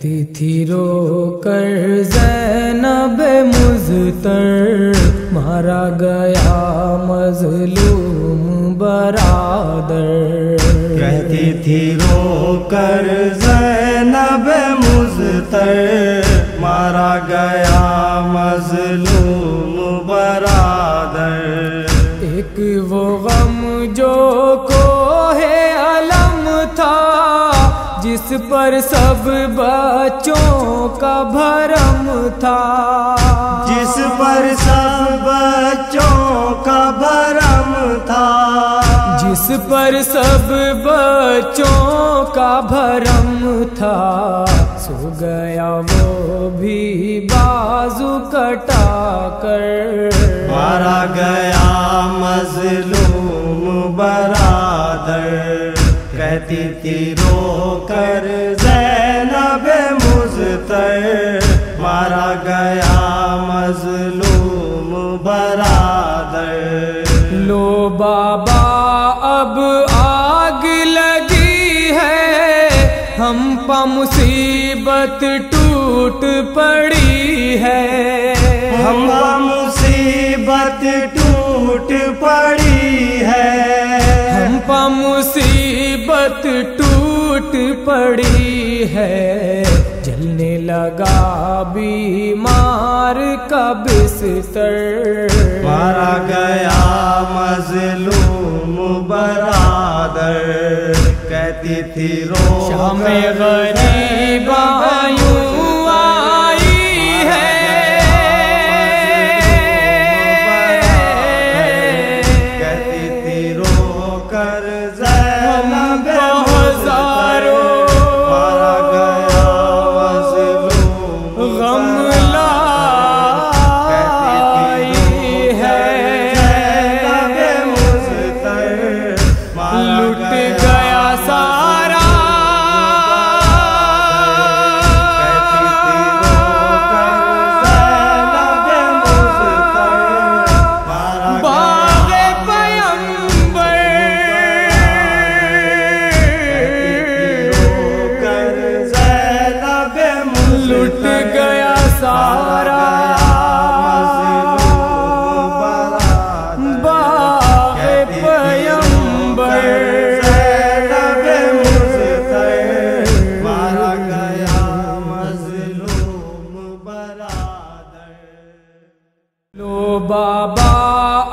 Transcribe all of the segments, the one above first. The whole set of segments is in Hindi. कहती थी रोकर ज़ैनब मुज़तर, मारा गया मज़लूम बरादर। कहती थी रोकर ज़ैनब मुज़तर, मारा गया मज़लूम बरादर। एक वो गम जो कोहे अलम था, जिस पर सब बच्चों का भरम था, जिस पर सब बच्चों का भरम था, जिस पर सब बच्चों का भरम था। सो गया वो भी बाजू कटा कर, मारा गया मजलूम बरादर। कहती थी रोकर ज़ैनब मुज़तर, मारा गया मज़लूम बरादर। लो बाबा अब आग लगी है, हम पर मुसीबत टूट पड़ी है, हम पर मुसीबत टूट पड़ी है, हम पर मुसीबत टूट पड़ी है। जलने लगा बीमार का बिस्तर, मारा गया मजलूम बरादर। कहती थी रोकर में गरीब बाबा।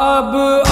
अब